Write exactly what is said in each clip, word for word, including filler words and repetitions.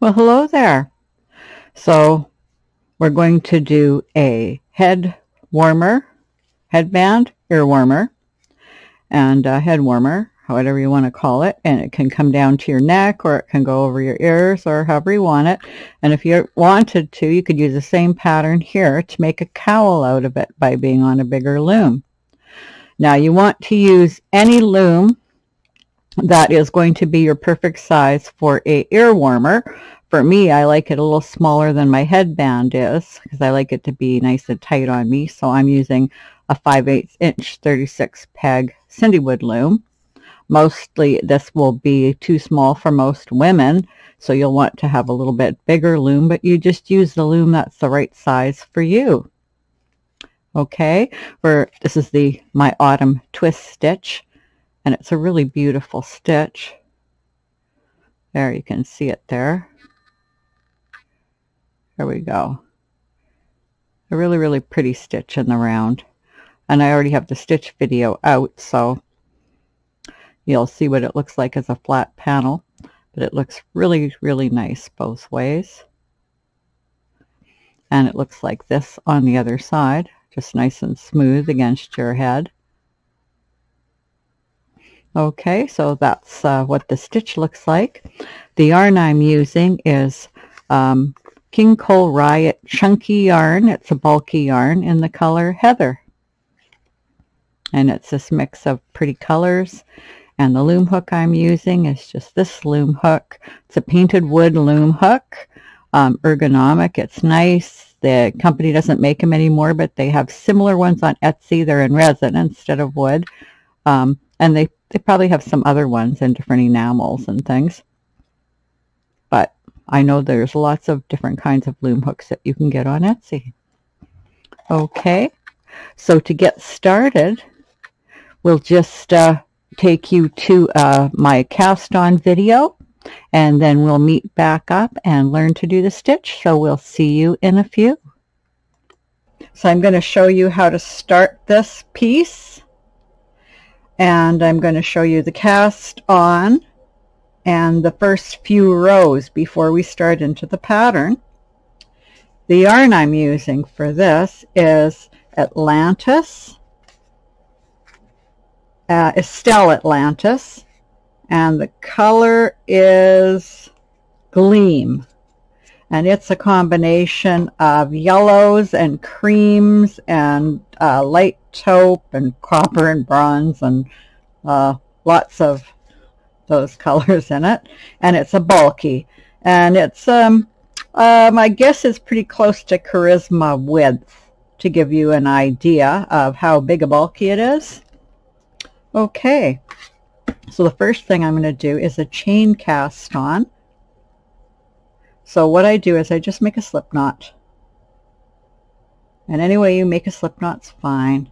Well, hello there. So we're going to do a head warmer, headband, ear warmer, and a head warmer, whatever you want to call it. And it can come down to your neck, or it can go over your ears, or however you want it. And if you wanted to, you could use the same pattern here to make a cowl out of it by being on a bigger loom. Now, you want to use any loom that is going to be your perfect size for a ear warmer. For me, I like it a little smaller than my headband is, because I like it to be nice and tight on me. So I'm using a five eighths inch thirty-six peg Cindywood loom. Mostly this will be too small for most women, so you'll want to have a little bit bigger loom, but you just use the loom that's the right size for you. Okay, for this is the my autumn twist stitch, and it's a really beautiful stitch. There, you can see it there. There we go. A really, really pretty stitch in the round. And I already have the stitch video out, so you'll see what it looks like as a flat panel. But it looks really, really nice both ways. And it looks like this on the other side, just nice and smooth against your head. Okay, so that's uh, what the stitch looks like. The yarn I'm using is um, King Cole Riot Chunky Yarn. It's a bulky yarn in the color Heather. And it's this mix of pretty colors. And the loom hook I'm using is just this loom hook. It's a painted wood loom hook. Um, ergonomic. It's nice. The company doesn't make them anymore, but they have similar ones on Etsy. They're in resin instead of wood. Um, and they, they probably have some other ones in different enamels and things. But I know there's lots of different kinds of loom hooks that you can get on Etsy. Okay. So to get started, we'll just uh, take you to uh, my cast on video. And then we'll meet back up and learn to do the stitch. So we'll see you in a few. So I'm going to show you how to start this piece. And I'm going to show you the cast on and the first few rows before we start into the pattern. The yarn I'm using for this is Atlantis, uh, Estelle Atlantis. And the color is Gleam. And it's a combination of yellows and creams and uh, light taupe and copper and bronze and uh, lots of those colors in it. And it's a bulky. And it's, um, um, I guess it's pretty close to Charisma width to give you an idea of how big a bulky it is. Okay. So the first thing I'm going to do is a chain cast on. So what I do is I just make a slip knot. And any way you make a slip knot's fine.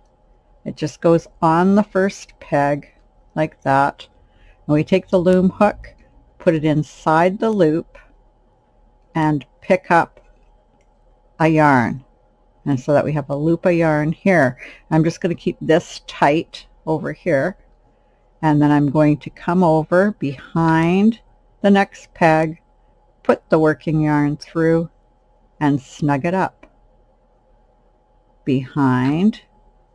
It just goes on the first peg like that. And we take the loom hook, put it inside the loop, and pick up a yarn. And so that we have a loop of yarn here. I'm just going to keep this tight over here. And then I'm going to come over behind the next peg, put the working yarn through, and snug it up. Behind,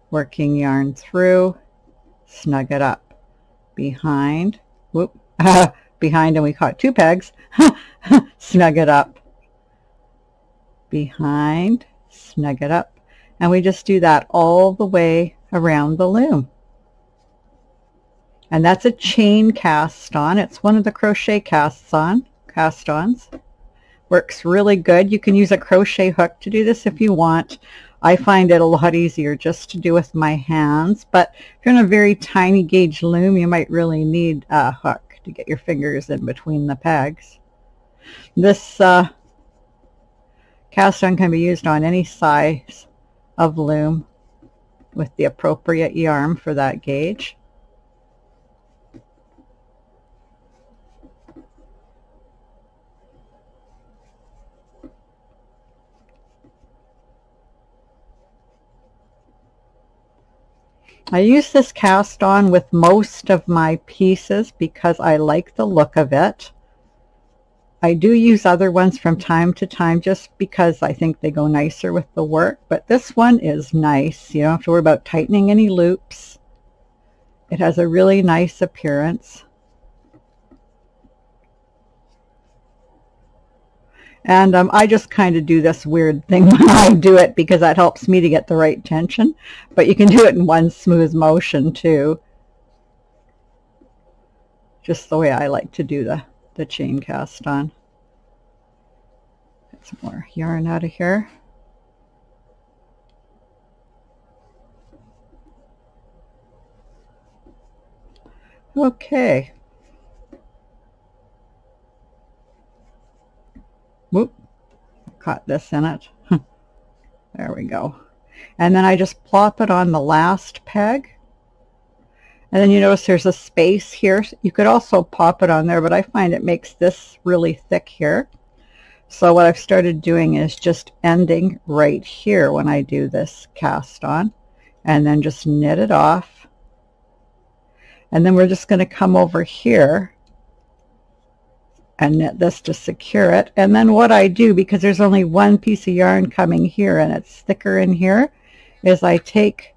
working yarn through, snug it up. Behind, whoop, behind, and we caught two pegs, snug it up. Behind, snug it up. And we just do that all the way around the loom. And that's a chain cast on. It's one of the crochet casts on, cast ons. Works really good. You can use a crochet hook to do this if you want. I find it a lot easier just to do with my hands. But if you're in a very tiny gauge loom, you might really need a hook to get your fingers in between the pegs. This uh, cast on can be used on any size of loom with the appropriate yarn for that gauge. I use this cast on with most of my pieces because I like the look of it. I do use other ones from time to time just because I think they go nicer with the work, but this one is nice. You don't have to worry about tightening any loops. It has a really nice appearance. And um, I just kind of do this weird thing when I do it because that helps me to get the right tension. But you can do it in one smooth motion too. Just the way I like to do the, the chain cast on. Get some more yarn out of here. Okay. Whoop, caught this in it. There we go. And then I just plop it on the last peg. And then you notice there's a space here. You could also pop it on there, but I find it makes this really thick here. So what I've started doing is just ending right here when I do this cast on. And then just knit it off. And then we're just going to come over here and knit this to secure it. And then what I do, because there's only one piece of yarn coming here and it's thicker in here, is I take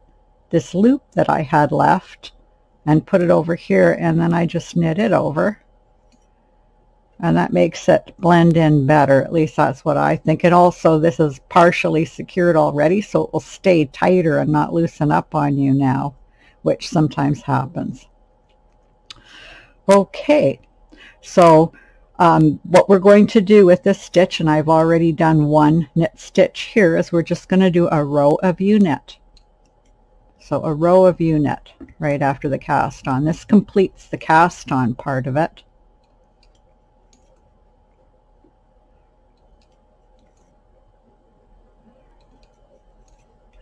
this loop that I had left and put it over here, and then I just knit it over, and that makes it blend in better. At least that's what I think. And also this is partially secured already, so it will stay tighter and not loosen up on you now, which sometimes happens. Okay, so Um, what we're going to do with this stitch, and I've already done one knit stitch here, is we're just going to do a row of U knit. So a row of U knit right after the cast on. This completes the cast on part of it.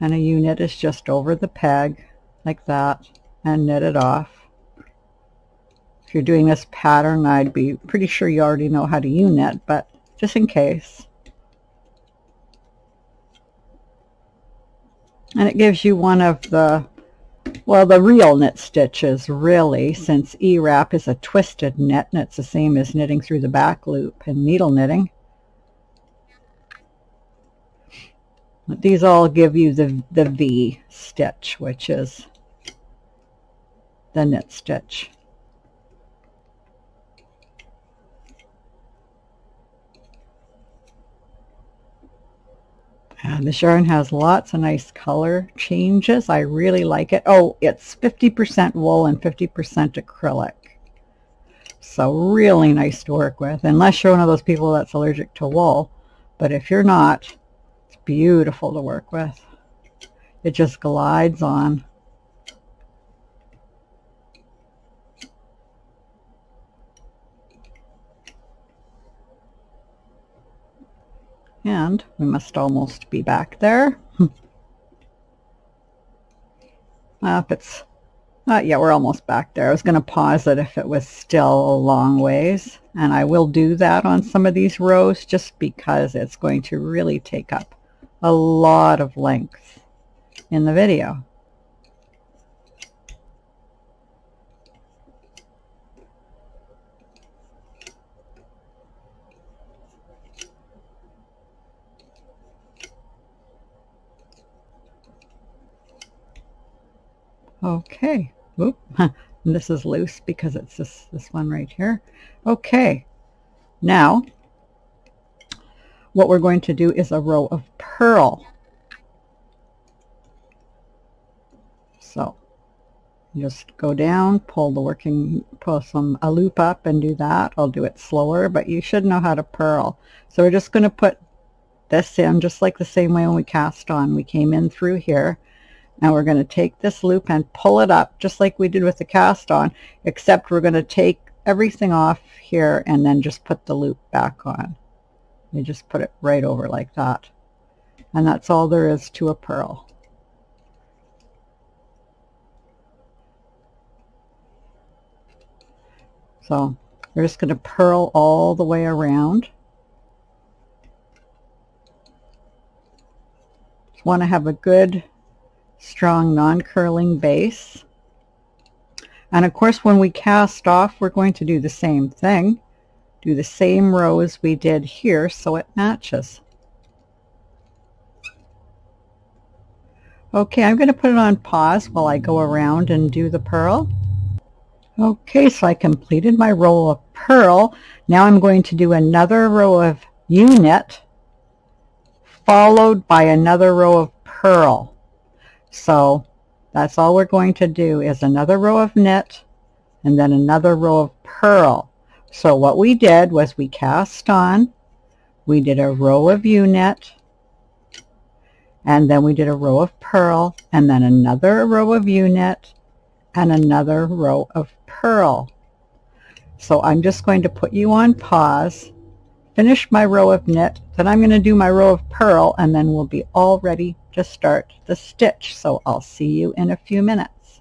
And a U knit is just over the peg like that and knit it off. If you're doing this pattern, I'd be pretty sure you already know how to U-knit, but just in case. And it gives you one of the, well, the real knit stitches, really, since E-wrap is a twisted knit, and it's the same as knitting through the back loop and needle knitting. But these all give you the, the V stitch, which is the knit stitch. And this yarn has lots of nice color changes. I really like it. Oh, it's fifty percent wool and fifty percent acrylic. So really nice to work with, unless you're one of those people that's allergic to wool. But if you're not, it's beautiful to work with. It just glides on. And we must almost be back there. uh, if it's not, uh, yeah, we're almost back there. I was going to pause it if it was still a long ways. And I will do that on some of these rows just because it's going to really take up a lot of length in the video. Okay, whoop, this is loose because it's this, this one right here. Okay, now what we're going to do is a row of purl. So just go down, pull the working, pull some, a loop up and do that. I'll do it slower, but you should know how to purl. So we're just going to put this in just like the same way when we cast on. We came in through here. Now we're going to take this loop and pull it up just like we did with the cast on, except we're going to take everything off here and then just put the loop back on. You just put it right over like that. And that's all there is to a purl. So we're just going to purl all the way around. Just want to have a good strong non-curling base. And of course when we cast off, we're going to do the same thing. do the same row as we did here so it matches. Okay, I'm going to put it on pause while I go around and do the purl. Okay, so I completed my row of purl. Now I'm going to do another row of U-knit followed by another row of purl. So that's all we're going to do is another row of knit and then another row of purl. So what we did was we cast on, we did a row of U-knit, and then we did a row of purl, and then another row of U-knit, and another row of purl. So I'm just going to put you on pause, finish my row of knit, then I'm going to do my row of purl, and then we'll be all ready to start the stitch. So I'll see you in a few minutes.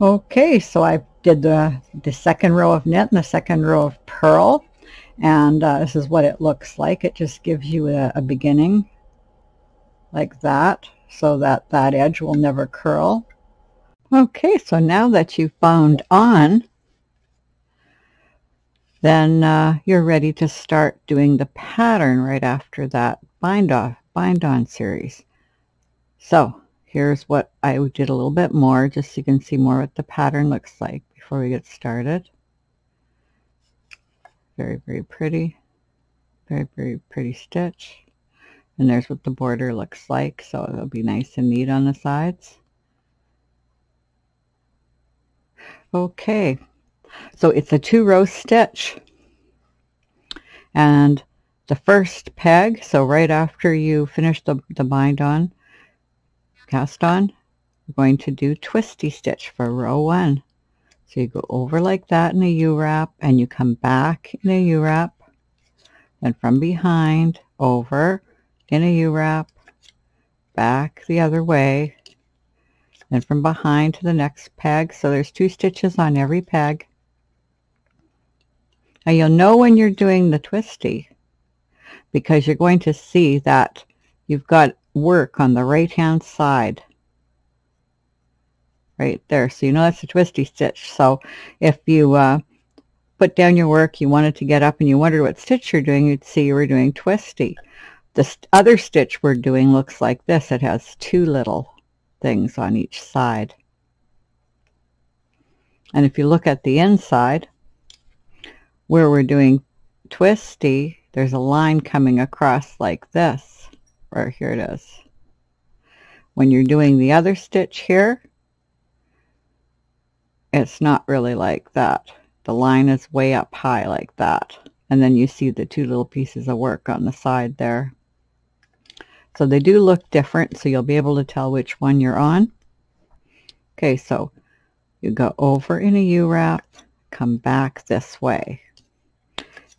Okay, so I've did the, the second row of knit and the second row of purl, and uh, this is what it looks like. It just gives you a, a beginning like that so that that edge will never curl. Okay, so now that you've bound on, then uh, you're ready to start doing the pattern right after that bind off bind on series. So here's what I did a little bit more just so you can see more what the pattern looks like before we get started. Very, very pretty. Very, very pretty stitch. And there's what the border looks like. So it'll be nice and neat on the sides. Okay. So it's a two-row stitch. And the first peg, so right after you finish the, the bind on, cast on, we're going to do twisty stitch for row one. So you go over like that in a U-wrap and you come back in a U-wrap, then from behind over in a U-wrap, back the other way, then from behind to the next peg. So there's two stitches on every peg. Now you'll know when you're doing the twisty because you're going to see that you've got work on the right hand side right there, so you know that's a twisty stitch. So if you uh, put down your work, you wanted to get up and you wondered what stitch you're doing, you'd see you were doing twisty. This other stitch we're doing looks like this. It has two little things on each side, and if you look at the inside where we're doing twisty, there's a line coming across like this. Or here it is. When you're doing the other stitch here, it's not really like that. The line is way up high like that. And then you see the two little pieces of work on the side there. So they do look different, so you'll be able to tell which one you're on. Okay, so you go over in a U-wrap, come back this way.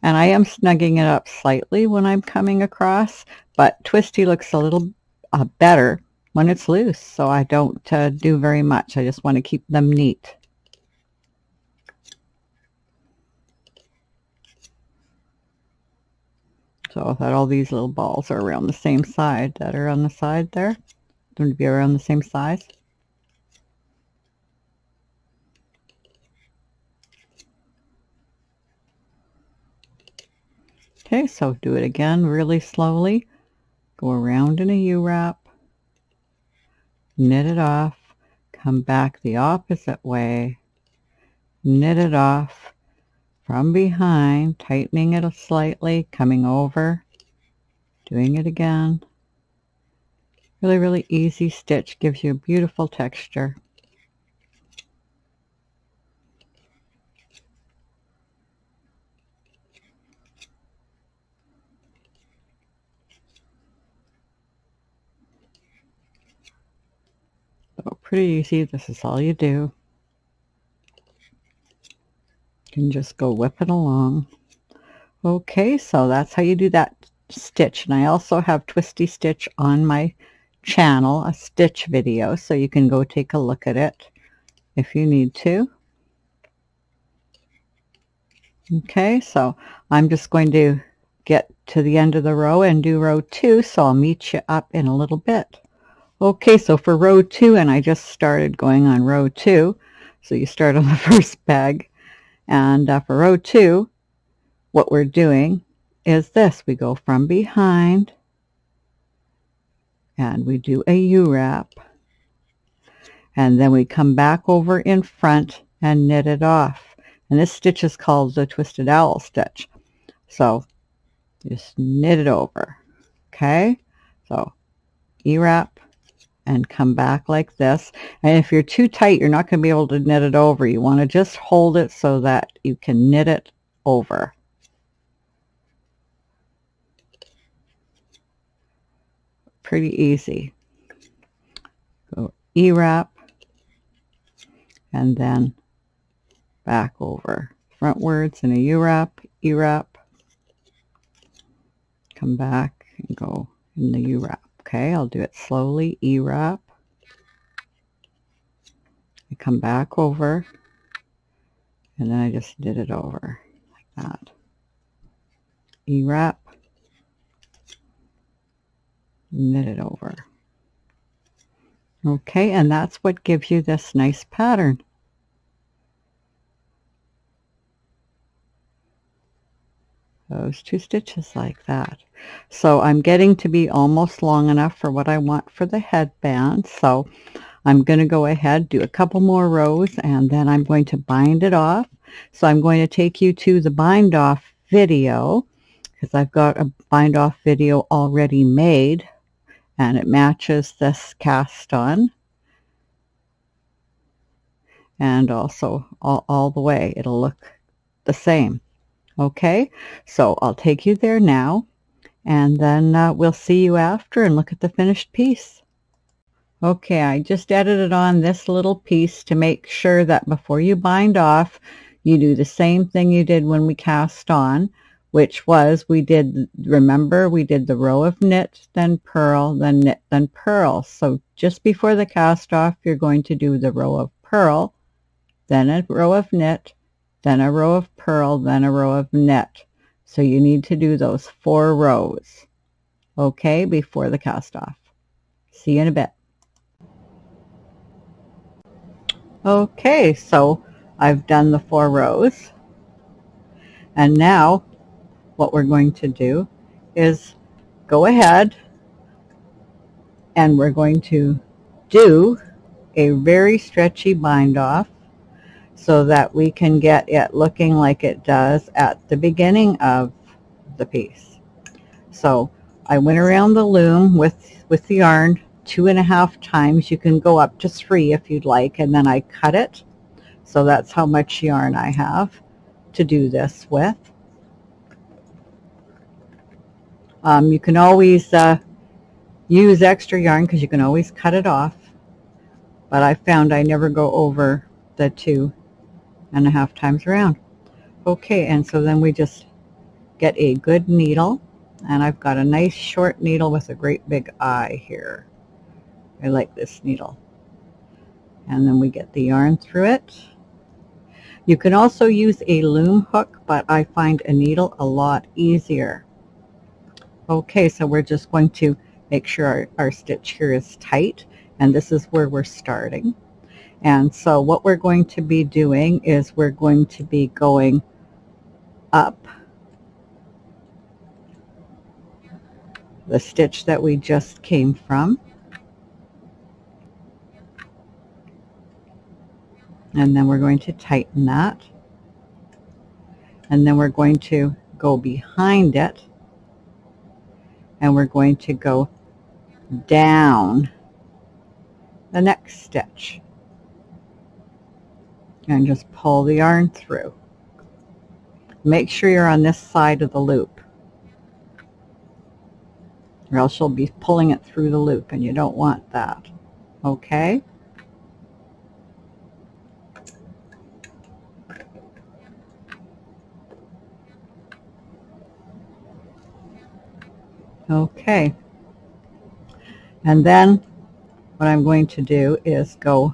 And I am snugging it up slightly when I'm coming across, but twisty looks a little uh, better when it's loose, so I don't uh, do very much. I just want to keep them neat. So that all these little balls are around the same side that are on the side there. They're going to be around the same size. Okay, so do it again really slowly. Go around in a U-wrap, knit it off, come back the opposite way, knit it off from behind, tightening it slightly, coming over, doing it again. Really, really easy stitch, gives you a beautiful texture. Oh, pretty easy. This is all you do. You can just go whipping along. Okay, so that's how you do that stitch. And I also have twisty stitch on my channel, a stitch video, so you can go take a look at it if you need to. Okay, so I'm just going to get to the end of the row and do row two, so I'll meet you up in a little bit. Okay, so for row two, and I just started going on row two, so you start on the first peg And uh, for row two, what we're doing is this. We go from behind and we do a U-wrap. And then we come back over in front and knit it off. And this stitch is called the Twisted Owl Stitch. So just knit it over. Okay? So E-wrap and come back like this. And if you're too tight, you're not going to be able to knit it over. You want to just hold it so that you can knit it over. Pretty easy. Go E-wrap and then back over frontwards in a U-wrap, E-wrap, come back and go in the U-wrap. Okay, I'll do it slowly, E-wrap, I come back over, and then I just did it over like that. E-wrap, knit it over. Okay, and that's what gives you this nice pattern. Those two stitches like that. So I'm getting to be almost long enough for what I want for the headband. So I'm going to go ahead, do a couple more rows, and then I'm going to bind it off. So I'm going to take you to the bind off video, because I've got a bind off video already made, and it matches this cast on. And also all, all the way, it'll look the same. Okay, so I'll take you there now, and then uh, we'll see you after and look at the finished piece. Okay, I just edited on this little piece to make sure that before you bind off, you do the same thing you did when we cast on, which was we did, remember, we did the row of knit, then purl, then knit, then purl. So just before the cast off, you're going to do the row of purl, then a row of knit, then a row of purl, then a row of knit. So you need to do those four rows, okay, before the cast off. See you in a bit. Okay, so I've done the four rows. And now what we're going to do is go ahead and we're going to do a very stretchy bind off, so that we can get it looking like it does at the beginning of the piece. So I went around the loom with, with the yarn two and a half times. You can go up to three if you'd like, and then I cut it. So that's how much yarn I have to do this with. Um, you can always uh, use extra yarn because you can always cut it off, but I found I never go over the two and a half times around. Okay, and so then we just get a good needle, and I've got a nice short needle with a great big eye here. I like this needle. And then we get the yarn through it. You can also use a loom hook, but I find a needle a lot easier. Okay, so we're just going to make sure our, our stitch here is tight, and this is where we're starting. And so what we're going to be doing is we're going to be going up the stitch that we just came from. And then we're going to tighten that. And then we're going to go behind it. And we're going to go down the next stitch. And just pull the yarn through. Make sure you're on this side of the loop, or else you'll be pulling it through the loop, and you don't want that. Okay? Okay. And then what I'm going to do is go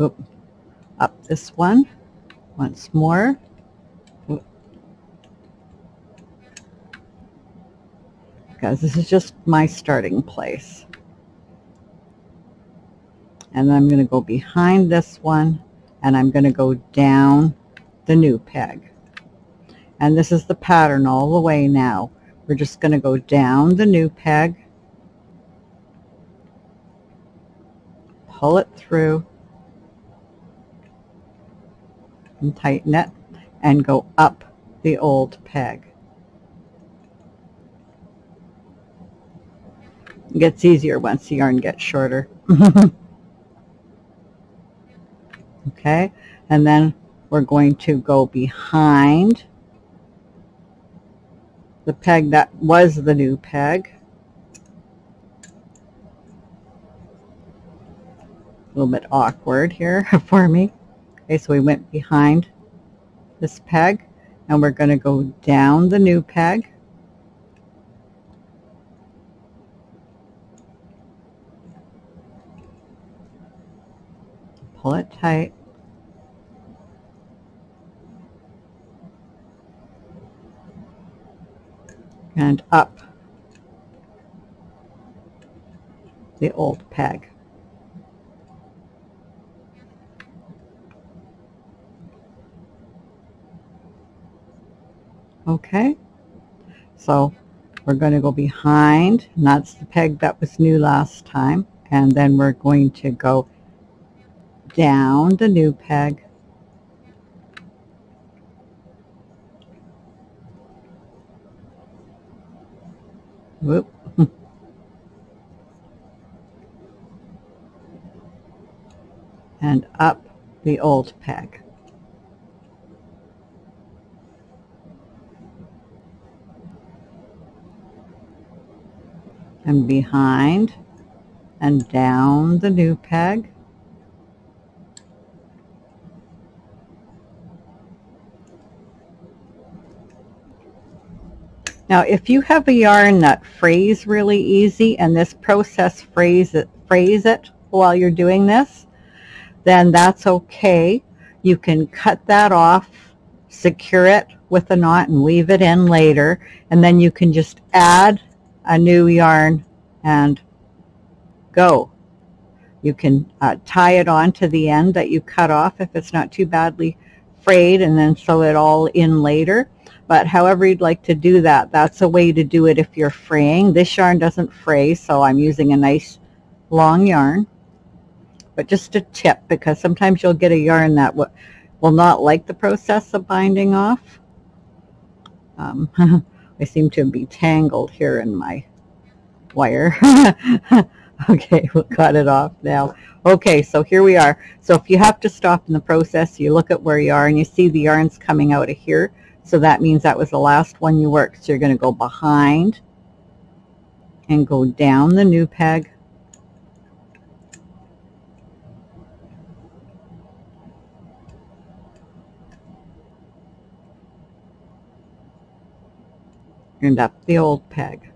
oops, up this one once more, because this is just my starting place. And then I'm going to go behind this one, and I'm going to go down the new peg. And this is the pattern all the way now. We're just going to go down the new peg, pull it through, and tighten it, and go up the old peg. It gets easier once the yarn gets shorter. Okay, and then we're going to go behind the peg that was the new peg. A little bit awkward here for me. Okay, so we went behind this peg, and we're going to go down the new peg, pull it tight, and up the old peg. Okay, so we're going to go behind, and that's the peg that was new last time, and then we're going to go down the new peg, whoop, and up the old peg. And behind and down the new peg. Now, if you have a yarn that frays really easy and this process frays it, frays it while you're doing this, then that's okay. You can cut that off, secure it with a knot, and weave it in later. And then you can just add a new yarn and go. You can uh, tie it on to the end that you cut off if it's not too badly frayed, and then sew it all in later. But however you'd like to do that, that's a way to do it if you're fraying. This yarn doesn't fray, so I'm using a nice long yarn. But just a tip, because sometimes you'll get a yarn that w will not like the process of binding off. Um, I seem to be tangled here in my wire. Okay, we've got it off now. Okay, so here we are. So if you have to stop in the process, you look at where you are, and you see the yarn's coming out of here. So that means that was the last one you worked. So you're going to go behind and go down the new peg. And up the old peg.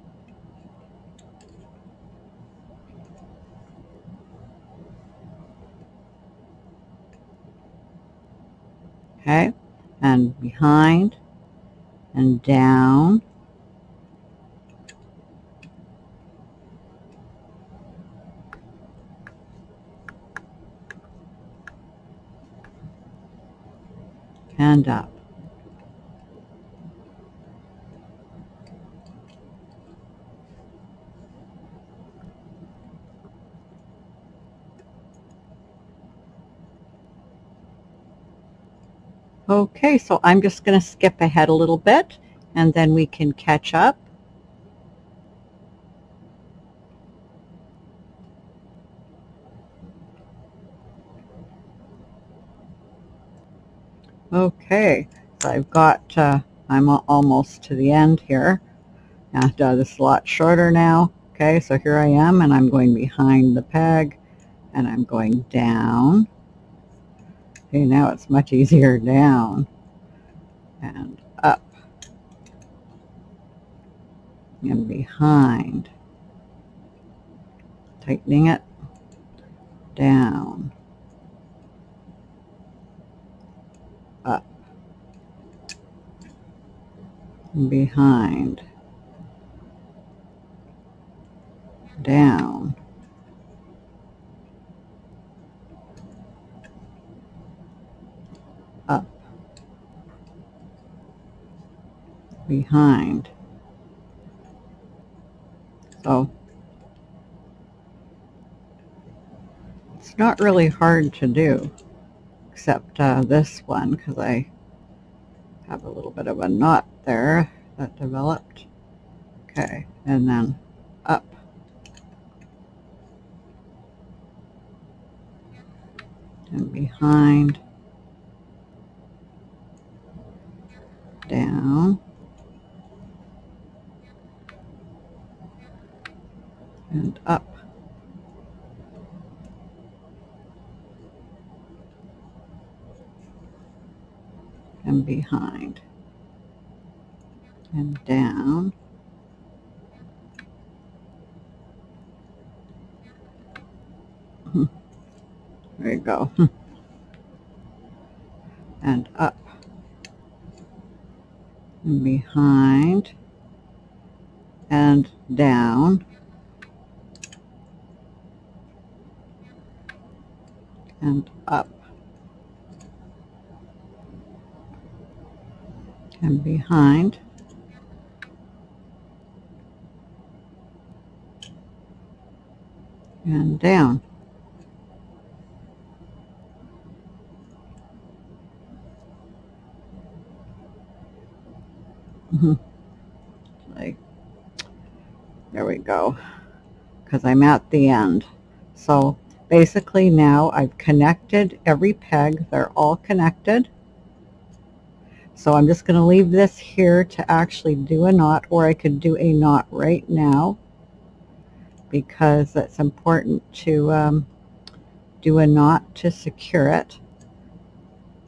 Okay, and behind and down, and up. Okay, so I'm just going to skip ahead a little bit, and then we can catch up. Okay, so I've got, uh, I'm almost to the end here, and uh, this is a lot shorter now. Okay, so here I am, and I'm going behind the peg, and I'm going down. Okay, now it's much easier. Down and up and behind, tightening it, down, up, and behind, down, up behind. So it's not really hard to do, except uh, this one, because I have a little bit of a knot there that developed. Okay, and then up. And behind. Down. And up. And behind. And down. There you go. And up. And behind. And down. And up. And behind. And down. Like, there we go, because I'm at the end. So basically now I've connected every peg. They're all connected. So I'm just going to leave this here to actually do a knot, or I could do a knot right now, because it's important to um, do a knot to secure it.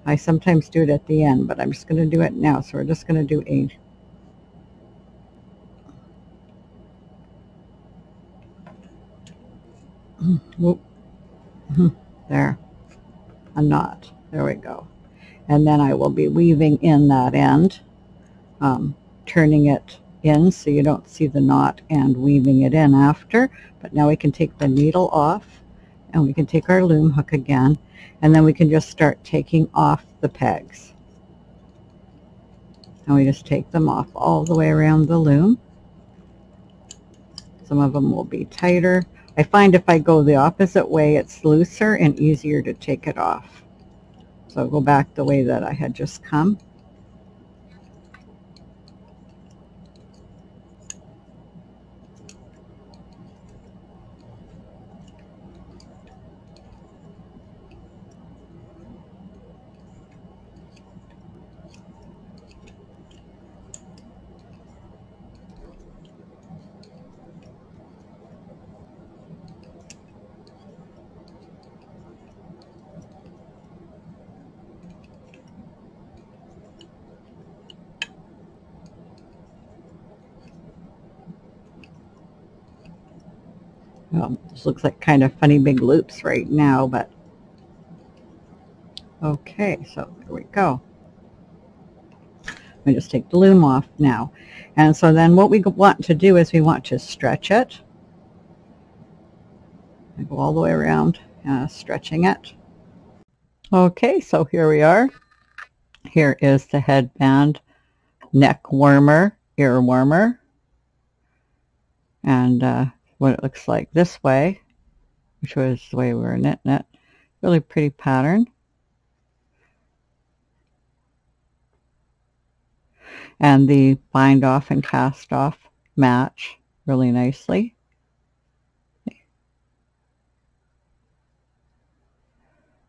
I sometimes do it at the end, but I'm just going to do it now. So we're just going to do a whoop. There, a knot. There we go. And then I will be weaving in that end, um, turning it in so you don't see the knot, and weaving it in after. But now we can take the needle off, and we can take our loom hook again, and then we can just start taking off the pegs. And we just take them off all the way around the loom. Some of them will be tighter. I find if I go the opposite way, it's looser and easier to take it off. So I'll go back the way that I had just come. Well, this looks like kind of funny big loops right now, but okay, so there we go. We just take the loom off now. And so then what we want to do is we want to stretch it. I go all the way around, uh, stretching it. Okay, so here we are. Here is the headband, neck warmer, ear warmer, and uh, what it looks like this way, which was the way we were knitting it. Really pretty pattern. And the bind off and cast off match really nicely.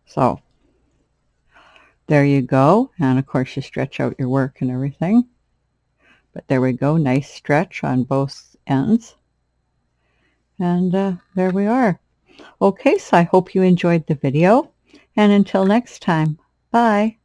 So there you go. And of course you stretch out your work and everything. But there we go. Nice stretch on both ends. And uh, there we are. Okay, so I hope you enjoyed the video. And until next time, bye.